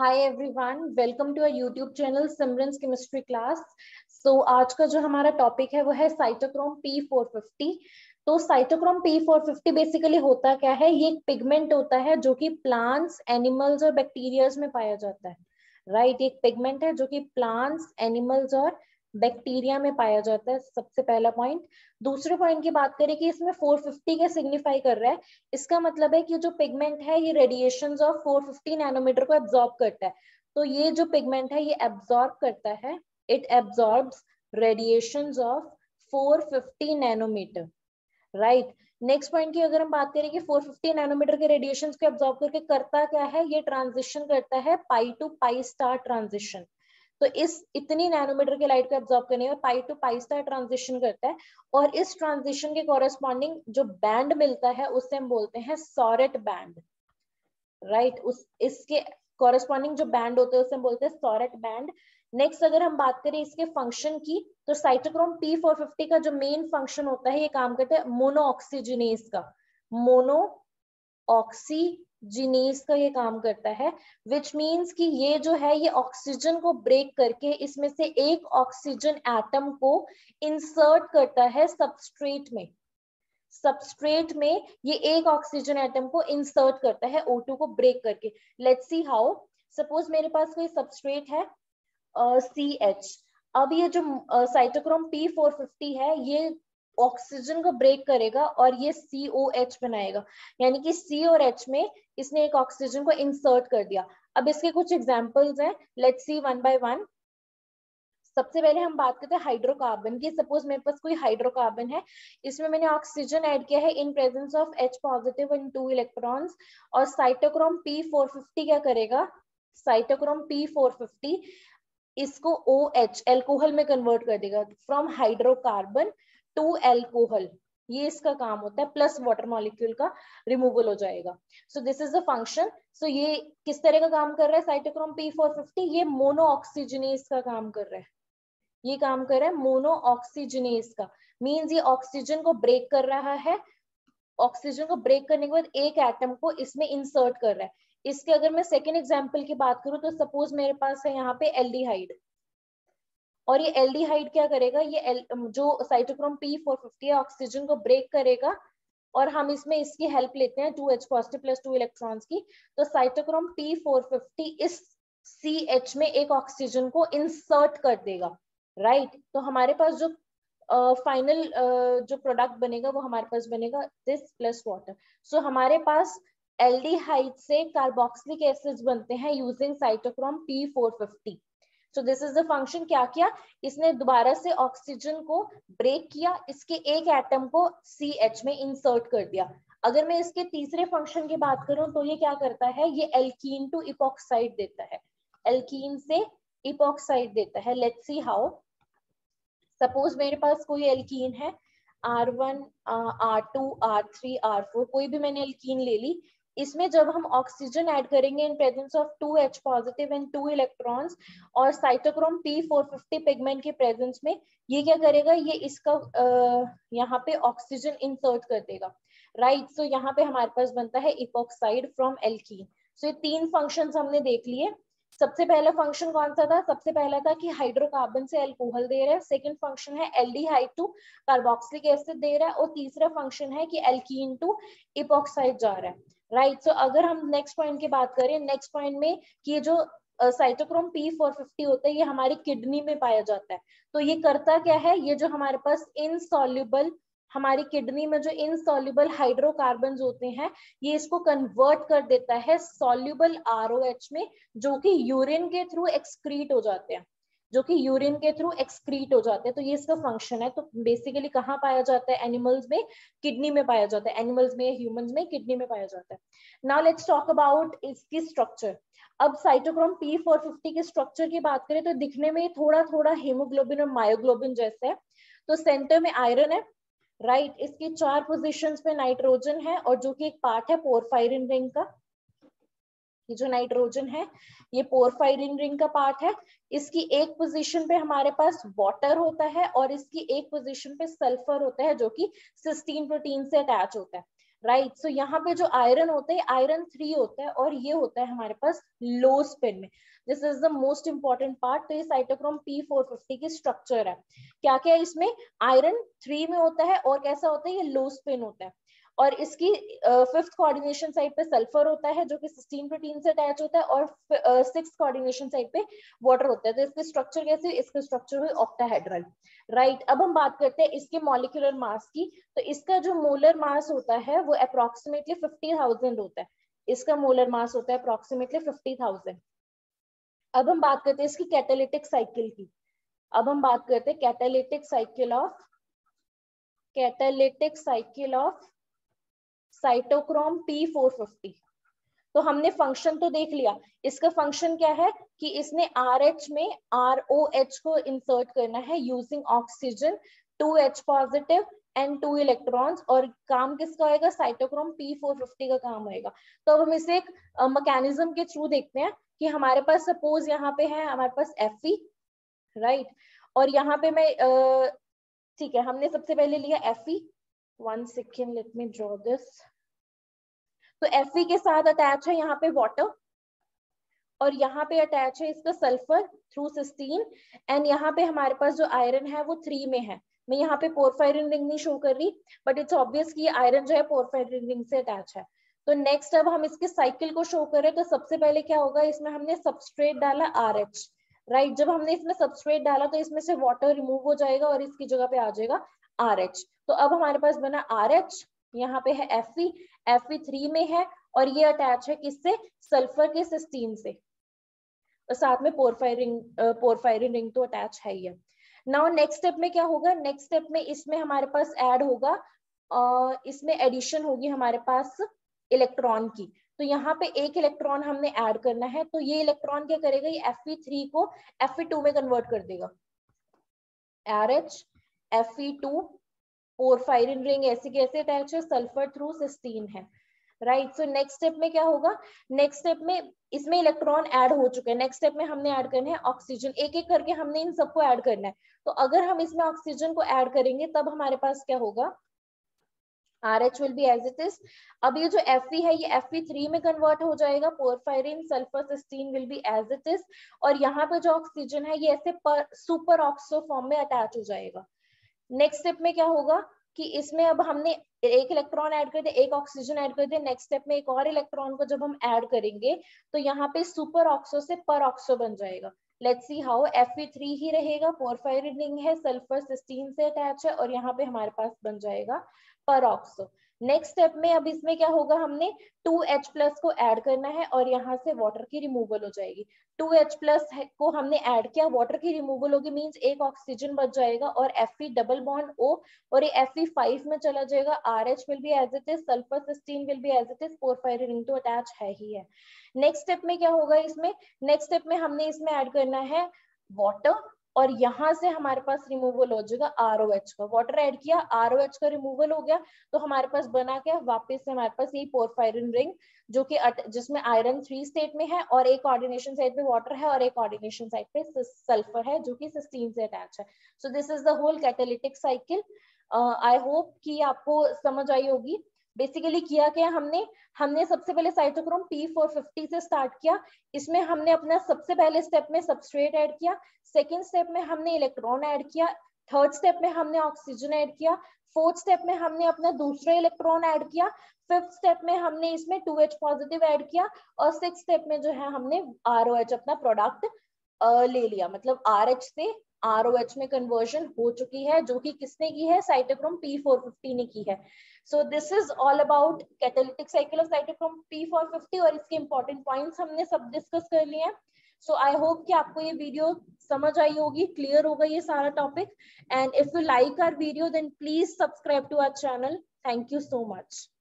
Hi everyone, welcome to our YouTube channel Simran's chemistry class. So आज का जो हमारा टॉपिक है वो है साइटोक्रोम P450। तो साइटोक्रोम P450 बेसिकली होता क्या है, ये एक पिगमेंट होता है जो कि प्लांट्स, एनिमल्स और बैक्टीरियाज में पाया जाता है। राइट, एक पिगमेंट है जो कि प्लांट्स, एनिमल्स और बैक्टीरिया में पाया जाता है। सबसे पहला पॉइंट। दूसरे पॉइंट की बात करें कि इसमें 450 का सिग्निफाई कर रहा है, इसका मतलब है कि जो पिगमेंट है ये रेडिएशंस ऑफ 450 नैनोमीटर को एब्जॉर्ब करता है। तो ये जो पिगमेंट है ये एब्जॉर्ब करता है, it absorbs radiations of 450 nanometre. Right, next point की अगर हम बात करें कि 450 नैनोमीटर के रेडिएशंस को एब्जॉर्ब करके करता क्या है, ये ट्रांजिशन करता है pi to pi star transition. तो इस इतनी नैनोमीटर के लाइट को एब्जॉर्ब करने में pi to pi star transition करता है, और इस ट्रांजिशन के कॉरेस्पॉन्डिंग जो बैंड मिलता है उसे हम बोलते हैं सॉरेट बैंड। राइट, इसके कॉरेस्पॉन्डिंग जो बैंड होते हैं उसे हम बोलते हैं सॉरेट बैंड। नेक्स्ट अगर हम बात करें इसके फंक्शन की, तो साइटोक्रोम P450 का जो मेन फंक्शन होता है, ये काम करता है मोनोऑक्सीजिनेज का, मोनोऑक्सीजिनेज का ये काम करता है। विच मीन्स कि ये जो है ये ऑक्सीजन को ब्रेक करके इसमें से एक ऑक्सीजन एटम को इंसर्ट करता है सबस्ट्रेट में। सबस्ट्रेट में ये एक ऑक्सीजन एटम को इंसर्ट करता है O2 को ब्रेक करके। Let's see how. सपोज मेरे पास कोई सबस्ट्रेट है CH। अब ये जो साइटोक्रोम P450 है ये ऑक्सीजन को ब्रेक करेगा और ये COH बनाएगा, यानी कि C और H में इसने एक ऑक्सीजन को इंसर्ट कर दिया। अब इसके कुछ एग्जांपल्स हैं, let's see one by one. सबसे पहले हम बात करते हैं हाइड्रोकार्बन की। सपोज मेरे पास कोई हाइड्रोकार्बन है, इसमें मैंने ऑक्सीजन ऐड किया है in presence of H positive and 2 electrons, और साइटोक्रोम P450 क्या करेगा, साइटोक्रोम P450 इसको OH एल्कोहल में कन्वर्ट कर देगा, फ्रॉम हाइड्रोकार्बन टू एल्कोहल। ये इसका काम होता है, प्लस वाटर मॉलिक्यूल का रिमूवल हो जाएगा। So this is the function. So ये किस तरह का काम कर रहा है साइटोक्रोम P450, ये मोनोऑक्सीजिनेज का काम कर रहा है, ये काम कर रहा है मोनोऑक्सीजिनेज का। मीन्स ये ऑक्सीजन को ब्रेक कर रहा है, ऑक्सीजन को ब्रेक करने के बाद एक एटम को इसमें इंसर्ट कर रहा है। इसके अगर मैं सेकेंड एग्जाम्पल की बात करूं, तो सपोज मेरे पास है यहाँ पे एल्डिहाइड, और ये एल्डिहाइड क्या करेगा, ये जो साइटोक्रोम P450 है ऑक्सीजन को ब्रेक करेगा, और हम इसमें इसकी हेल्प लेते हैं 2H पॉजिटिव प्लस 2 इलेक्ट्रॉन्स की। तो साइटोक्रोम P450 इस CH में एक ऑक्सीजन को इंसर्ट कर देगा। राइट, तो हमारे पास जो फाइनल जो प्रोडक्ट बनेगा वो हमारे पास बनेगा दिस प्लस वाटर। सो हमारे पास एल्डिहाइड से कार्बोक्सिलिक एसिड्स बनते हैं using cytochrome P450। So this is the function. क्या किया इसने, दोबारा से ऑक्सीजन को ब्रेक किया, इसके एक एटम को CH में इंसर्ट कर दिया। अगर मैं इसके तीसरे फंक्शन की बात करूं, तो ये क्या करता है, ये एल्कीन टू इपॉक्साइड देता है, एल्कीन से इपॉक्साइड देता है। Let's see how. सपोज मेरे पास कोई एल्कीन है R1, R2, R3, R4, कोई भी मैंने एल्कीन ले ली। इसमें जब हम ऑक्सीजन ऐड करेंगे in presence of 2H positive and 2 electrons, और साइटोक्रोम P450 पिगमेंट के प्रेजेंस में ये क्या करेगा, ये इसका यहाँ पे ऑक्सीजन इंसर्ट कर देगा। राइट, सो यहाँ पे हमारे पास बनता है इपॉक्साइड फ्रॉम एल्कीन। सो ये तीन फंक्शंस हमने देख लिए। सबसे पहला फंक्शन कौन सा था, सबसे पहला था कि हाइड्रोकार्बन से एल्कोहल दे रहा है, सेकंड फंक्शन है एल्डिहाइड टू कार्बोक्सिलिक एसिड दे रहा है, और तीसरा फंक्शन है कि एल्कीन टू इपॉक्साइड जा रहा है। राइट, सो अगर हम नेक्स्ट पॉइंट की बात करें, नेक्स्ट पॉइंट में कि ये जो साइटोक्रोम P450 होता है ये हमारी किडनी में पाया जाता है। तो ये करता क्या है, ये जो हमारे पास इनसॉल्युबल, हमारी किडनी में जो इनसॉल्युबल हाइड्रोकार्बन होते हैं, ये इसको कन्वर्ट कर देता है सॉल्युबल ROH में, जो कि यूरिन के थ्रू एक्सक्रीट हो जाते हैं, जो कि यूरिन के थ्रू एक्सक्रीट हो जाते हैं। तो ये इसका फंक्शन है। तो बेसिकली कहाँ पाया जाता है, एनिमल्स में किडनी में पाया जाता है, एनिमल्स में, ह्यूमंस में किडनी में पाया जाता है। नाउ लेट्स टॉक अबाउट इसकी स्ट्रक्चर। अब साइटोक्रोम P450 के स्ट्रक्चर की बात करें, तो दिखने में थोड़ा थोड़ा हीमोग्लोबिन और मायोग्लोबिन जैसा है। तो सेंटर में आयरन है। राइट, इसके चार पोजीशंस पे नाइट्रोजन है, और जो कि एक पार्ट है पोरफायरिन रिंग का। ये जो नाइट्रोजन है ये पोरफायरिन रिंग का पार्ट है। इसकी एक पोजीशन पे हमारे पास वाटर होता है, और इसकी एक पोजीशन पे सल्फर होता है, जो कि सिस्टीन प्रोटीन से अटैच होता है। राइट। सो यहाँ पे जो आयरन होता है आयरन 3 होता है और ये होता है हमारे पास लो स्पिन में। This is the most important part. तो ये साइटोक्रोम P450 की स्ट्रक्चर है। क्या क्या इसमें आयरन 3 में होता है और कैसा होता है, ये लो स्पिन होता है। और इसकी 5th कोऑर्डिनेशन साइड पे सल्फर होता है जो कि 16 प्रोटीन से अटैच होता है और 6th कोऑर्डिनेशन साइड पे वाटर होता है। तो इसकी स्ट्रक्चर कैसी है, इसकी स्ट्रक्चर हुई ऑक्टाहेड्रल, राइट। अब हम बात करते हैं इसके मॉलिक्यूलर मास की। तो इसका जो मोलर मास होता है वो अप्रोक्सीमेटली 50,000 होता है। इसका मोलर मास होता है अप्रोक्सीमेटली 50,000। अब हम बात करते हैं इसकी कैटालिटिक साइकिल की। अब हम बात करते हैं catalytic cycle of cytochrome P450। तो हमने फंक्शन तो देख लिया। इसका फंक्शन क्या है कि इसने RH में ROH को इंसर्ट करना है using oxygen, 2H positive and 2 electrons. और काम किसका होएगा, साइटोक्रोम P450 का काम होएगा। तो अब हम इसे एक मैकेनिज्म के थ्रू देखते हैं कि हमारे पास सपोज यहाँ पे है हमारे पास Fe, राइट। और यहाँ पे मैं ठीक है हमने सबसे पहले लिया Fe। One second, let me draw this. तो Fe के साथ अटैच है यहाँ पे वाटर और यहाँ पे अटैच है इसका सल्फर थ्रू सिस्टीन एंड यहाँ पे हमारे पास जो आयरन है वो 3 में है। मैं यहाँ पे पोरफायरिन रिंग नहीं शो कर रही बट इट्स ऑब्वियस कि आयरन जो है पोरफायरिन रिंग से अटैच है। तो नेक्स्ट अब हम इसके साइकिल को शो कर रहे हैं। तो सबसे पहले क्या होगा, इसमें हमने सबस्ट्रेट डाला RH, राइट। जब हमने इसमें सबस्ट्रेट डाला तो इसमें से वाटर रिमूव हो जाएगा और इसकी जगह पे आ जाएगा RH। तो अब हमारे पास बना RH, यहाँ पे है Fe, Fe 3 में है और ये अटैच है किससे, सल्फर के सिस्टीन से और साथ में पोरफायरिन रिंग तो अटैच है ही है। नाउ नेक्स्ट स्टेप में क्या होगा, नेक्स्ट स्टेप में इसमें हमारे पास ऐड होगा इसमें एडिशन होगी हमारे पास इलेक्ट्रॉन की। तो यहाँ पे एक इलेक्ट्रॉन हमने ऐड करना है। तो ये इलेक्ट्रॉन क्या करेगा, ये Fe3 को Fe2 में कन्वर्ट कर देगा। RH Fe2 पोरफायरिन रिंग ऐसे कैसे अटैच है, सल्फर थ्रू सिस्टीन है, राइट। सो नेक्स्ट स्टेप में क्या होगा, नेक्स्ट स्टेप में इसमें इलेक्ट्रॉन ऐड हो चुके हैं। नेक्स्ट स्टेप में हमने ऐड करना है ऑक्सीजन। एक एक करके हमने इन सबको ऐड करना है। तो अगर हम इसमें ऑक्सीजन को ऐड करेंगे तब हमारे पास क्या होगा, RH will be as it is। अब ये जो Fe है ये Fe3 में कन्वर्ट हो जाएगा, porphyrin sulphur cysteine will be as it is। और यहाँ पे जो ऑक्सीजन है ये ऐसे सुपर ऑक्सो फॉर्म में अटैच हो जाएगा। नेक्स्ट स्टेप में क्या होगा कि इसमें अब हमने एक इलेक्ट्रॉन ऐड कर दिया, एक ऑक्सीजन ऐड कर दिया। नेक्स्ट स्टेप में एक और इलेक्ट्रॉन को जब हम ऐड करेंगे तो यहाँ पे सुपर ऑक्सो से पर ऑक्सो बन जाएगा। लेट्स सी हाउ, Fe3 ही रहेगा, पोरफायरिन रिंग है, सल्फर सिस्टीन से अटैच है और यहाँ पे हमारे पास बन जाएगा पर ऑक्सो। नेक्स्ट स्टेप में अब इसमें क्या होगा, हमने 2H+ को ऐड करना है और यहाँ से वाटर की रिमूवल हो जाएगी। 2H+ को हमने ऐड किया, वाटर की रिमूवल होगी, मींस एक ऑक्सीजन बच जाएगा और Fe डबल बॉन्ड O और ये Fe5 में चला जाएगा। RH will be as it is, sulphur cysteine will be as it is, porphyrin ring तो अटैच है ही है। नेक्स्ट स्टेप में क्या होगा इसमें, नेक्स्ट स्टेप में हमने इसमें ऐड करना है वाटर और यहाँ से हमारे पास रिमूवल हो जाएगा ROH का। वाटर ऐड किया, ROH का रिमूवल हो गया तो हमारे पास बना क्या, वापस से हमारे पास यही पोरफायरिन रिंग जो कि जिसमें आयरन 3 स्टेट में है और एक कोऑर्डिनेशन साइड पे वाटर है और एक कोऑर्डिनेशन साइड पे सल्फर है जो कि सिस्टीन से अटैच है। So this is the whole catalytic cycle. I hope कि आपको समझ आई होगी। बेसिकली किया क्या, हमने सबसे पहले साइटोक्रोम P450 से स्टार्ट किया। इसमें हमने अपना सबसे पहले स्टेप में सबस्ट्रेट ऐड किया, सेकेंड स्टेप में हमने इलेक्ट्रॉन ऐड किया, थर्ड स्टेप में हमने ऑक्सीजन ऐड किया, फोर्थ स्टेप में हमने अपना दूसरा इलेक्ट्रॉन ऐड किया, फिफ्थ स्टेप में हमने इसमें 2H पॉजिटिव ऐड किया और सिक्स स्टेप में जो है हमने ROH अपना प्रोडक्ट ले लिया। मतलब RH से ROH में कन्वर्जन हो चुकी है जो कि किसने की है, साइटोक्रोम P450 ने की है। So this is all about catalytic cycle of cytochrome P450 और इसके इंपॉर्टेंट पॉइंट्स हमने सब डिस्कस कर लिए हैं। सो आई होप कि आपको ये वीडियो समझ आई होगी, क्लियर होगा ये सारा topic. And if you like our video then please subscribe to our channel. Thank you so much.